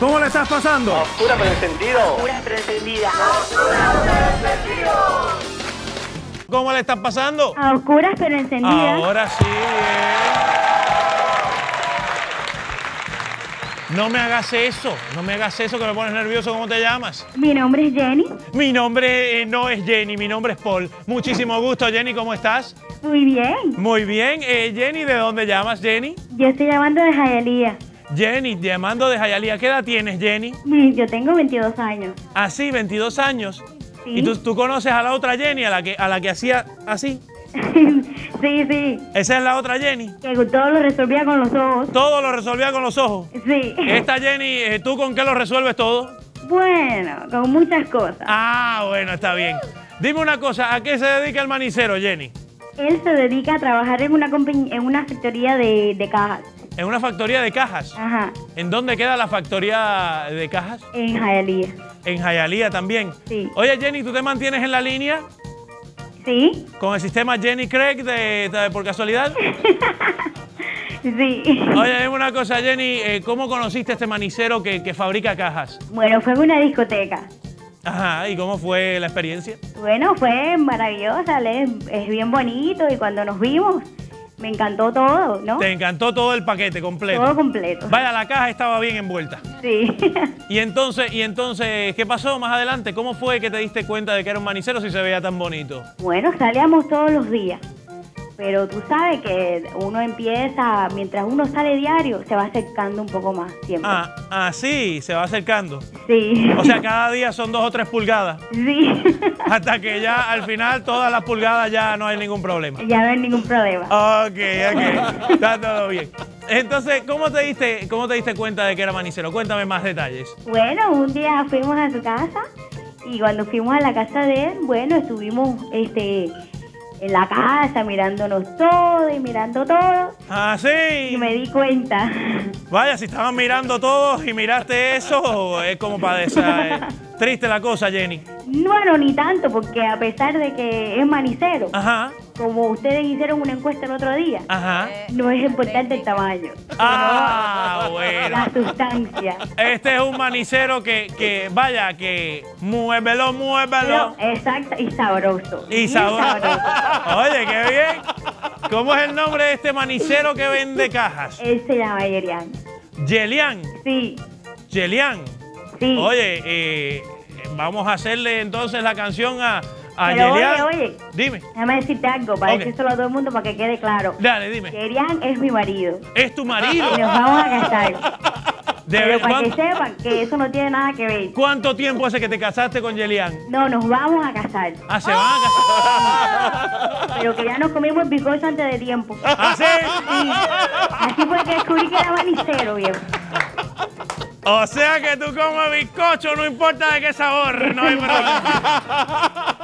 ¿Cómo le estás pasando? A oscura pero encendido. A oscura pero encendida. A oscura pero encendido. ¿Cómo le están pasando? A oscuras pero encendidas. Ahora sí, bien. No me hagas eso, no me hagas eso que me pones nervioso. ¿Cómo te llamas? Mi nombre es Jenny. Mi nombre no es Jenny, mi nombre es Paul. Muchísimo gusto, Jenny, ¿cómo estás? Muy bien. Muy bien. Jenny, ¿de dónde llamas, Jenny? Yo estoy llamando de Hialeah. Jenny, llamando de Hialeah. ¿Qué edad tienes, Jenny? Yo tengo 22 años. ¿Ah, sí? ¿22 años? ¿Sí? ¿Y tú conoces a la otra Jenny, a la que hacía así? Sí, sí. ¿Esa es la otra Jenny? Que todo lo resolvía con los ojos. ¿Todo lo resolvía con los ojos? Sí. ¿Esta Jenny, tú con qué lo resuelves todo? Bueno, con muchas cosas. Ah, bueno, está bien. Dime una cosa, ¿a qué se dedica el manicero, Jenny? Él se dedica a trabajar en una factoría de cajas. ¿En una factoría de cajas? Ajá. ¿En dónde queda la factoría de cajas? En Hialeah. ¿En Hialeah también? Sí. Oye, Jenny, ¿tú te mantienes en la línea? Sí. ¿Con el sistema Jenny Craig de por casualidad? Sí. Oye, dime una cosa, Jenny, ¿cómo conociste a este manicero que fabrica cajas? Bueno, fue en una discoteca. Ajá, ¿y cómo fue la experiencia? Bueno, fue maravillosa, es bien bonito y cuando nos vimos... Me encantó todo, ¿no? Te encantó todo el paquete completo. Todo completo. Vaya, la caja estaba bien envuelta. Sí. ¿Y entonces qué pasó más adelante? ¿Cómo fue que te diste cuenta de que era un manicero si se veía tan bonito? Bueno, salíamos todos los días. Pero tú sabes que uno empieza, mientras uno sale diario, se va acercando un poco más siempre. Ah, sí, se va acercando. Sí. O sea, cada día son 2 o 3 pulgadas. Sí. Hasta que ya al final todas las pulgadas ya no hay ningún problema. Ya no hay ningún problema. Ok. Está todo bien. Entonces, ¿cómo te diste cuenta de que era manicero? Cuéntame más detalles. Bueno, un día fuimos a su casa y cuando fuimos a la casa de él, bueno, estuvimos... en la casa, mirándonos todo y mirando todo. Ah, sí. Y me di cuenta. Vaya, si estaban mirando todos y miraste eso, es como para triste la cosa, Jenny. Bueno, ni tanto, porque a pesar de que es manicero, ajá, como ustedes hicieron una encuesta el otro día, ajá, no es importante el tamaño. Ah, bueno. La sustancia. Este es un manicero que muévelo, muévelo. Pero, exacto, y sabroso. Y sabroso. Oye, qué bien. ¿Cómo es el nombre de este manicero que vende cajas? Él se llama Yerian. ¿Yerian? Sí. ¿Yerian? Sí. Oye, vamos a hacerle entonces la canción a Yerian. Oye, dime. Déjame decirte algo, para decírselo a todo el mundo para que quede claro. Dale, dime. Yerian es mi marido. ¿Es tu marido? Y nos vamos a casar. Pero para que sepan que eso no tiene nada que ver. ¿Cuánto tiempo hace que te casaste con Yerian? No, nos vamos a casar. Ah, se van a casar. Pero que ya nos comimos el bizcocho antes de tiempo. ¿Ah, sí? Sí. Así fue que descubrí que era manicero, viejo. O sea que tú comes bizcocho, no importa de qué sabor, no hay problema.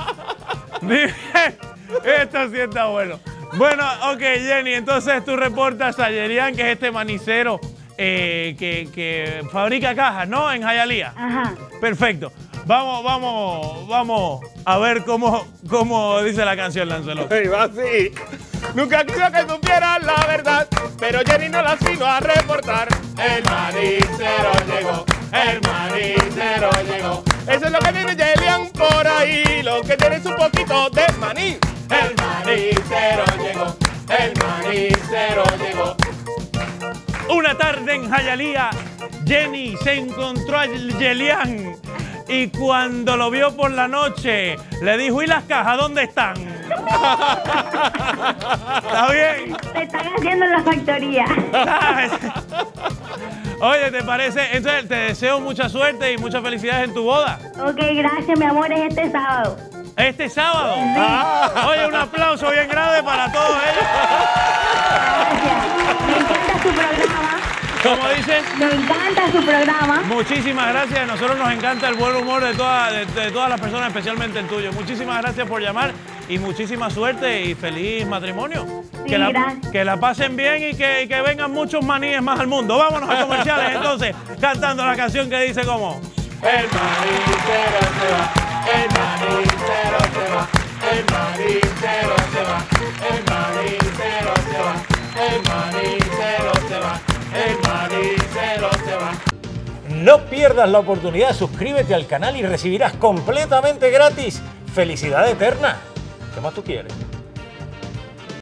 Dime, esto sí está bueno. Bueno, ok, Jenny, entonces tú reportas a Yerian, que es este manicero que fabrica cajas, ¿no? En Hialeah. Ajá. Perfecto. Vamos a ver cómo dice la canción, Lancelot. Hey, va así. Nunca quiso que supieras la verdad, pero Jenny no la vino a reportar. El manicero llegó, el manicero llegó. Eso es lo que tiene Yerian por ahí, lo que tiene es un poquito de maní. El manicero llegó, el manicero llegó. Una tarde en Hialeah, Jenny se encontró a Yerian y cuando lo vio por la noche, le dijo, ¿y las cajas dónde están? ¿Está bien? Se están haciendo en la factoría. Oye, ¿te parece? Entonces, te deseo mucha suerte y muchas felicidades en tu boda. Ok, gracias, mi amor, es este sábado. ¿Este sábado? Sí. Ah, oye, un aplauso bien grande para todos ellos. Gracias. Me encanta tu programa. ¿Cómo dices? Me encanta su programa. Muchísimas gracias. A nosotros nos encanta el buen humor de todas las personas, especialmente el tuyo. Muchísimas gracias por llamar y muchísima suerte y feliz matrimonio. Sí, que la pasen bien y que vengan muchos maníes más al mundo. Vámonos a comerciales entonces, cantando la canción que dice como... El manicero se va, el manicero se va, el manicero se va, el manicero se va, el manicero se va. El manicero se va. No pierdas la oportunidad, suscríbete al canal y recibirás completamente gratis felicidad eterna. ¿Qué más tú quieres?